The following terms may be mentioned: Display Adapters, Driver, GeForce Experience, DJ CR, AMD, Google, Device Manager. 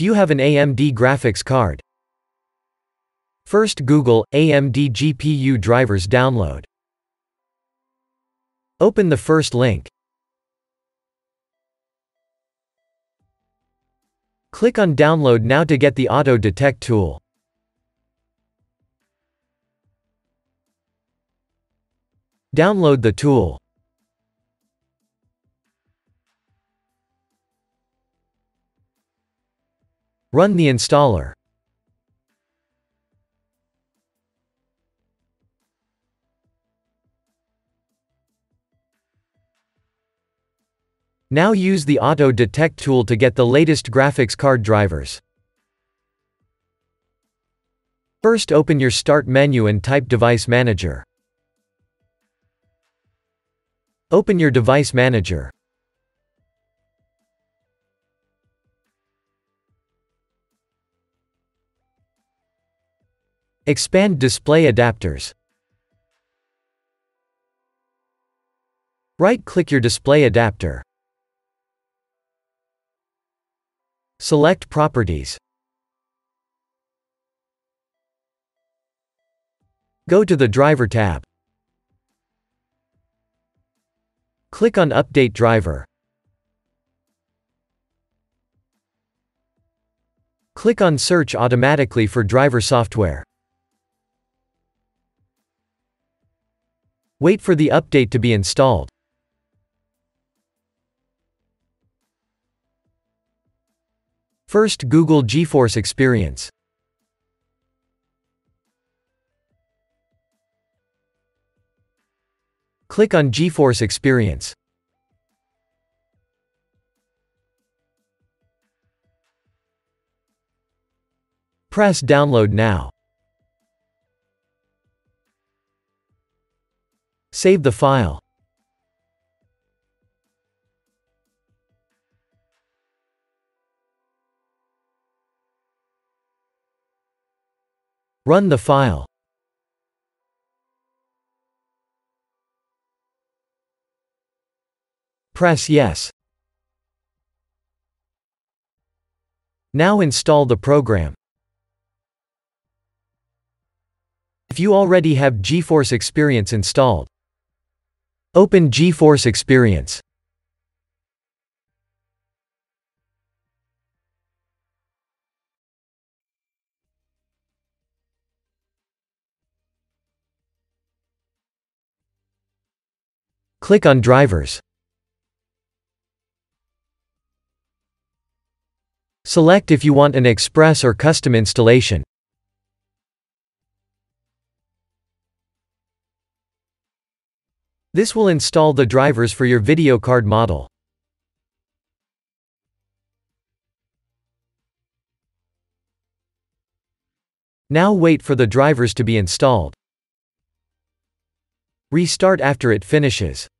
if you have an AMD graphics card. First, Google AMD GPU drivers download. Open the first link. Click on Download Now to get the Auto Detect tool. Download the tool. Run the installer. Now use the Auto Detect tool to get the latest graphics card drivers. First, open your Start menu and type Device Manager. Open your Device Manager. Expand Display Adapters. Right-click your display adapter. Select Properties. Go to the Driver tab. Click on Update Driver. Click on Search automatically for driver software. Wait for the update to be installed. First, Google GeForce Experience. Click on GeForce Experience. Press Download Now. Save the file. Run the file. Press Yes. Now install the program. If you already have GeForce Experience installed, open GeForce Experience. Click on Drivers. Select if you want an express or custom installation. This will install the drivers for your video card model. Now wait for the drivers to be installed. Restart after it finishes.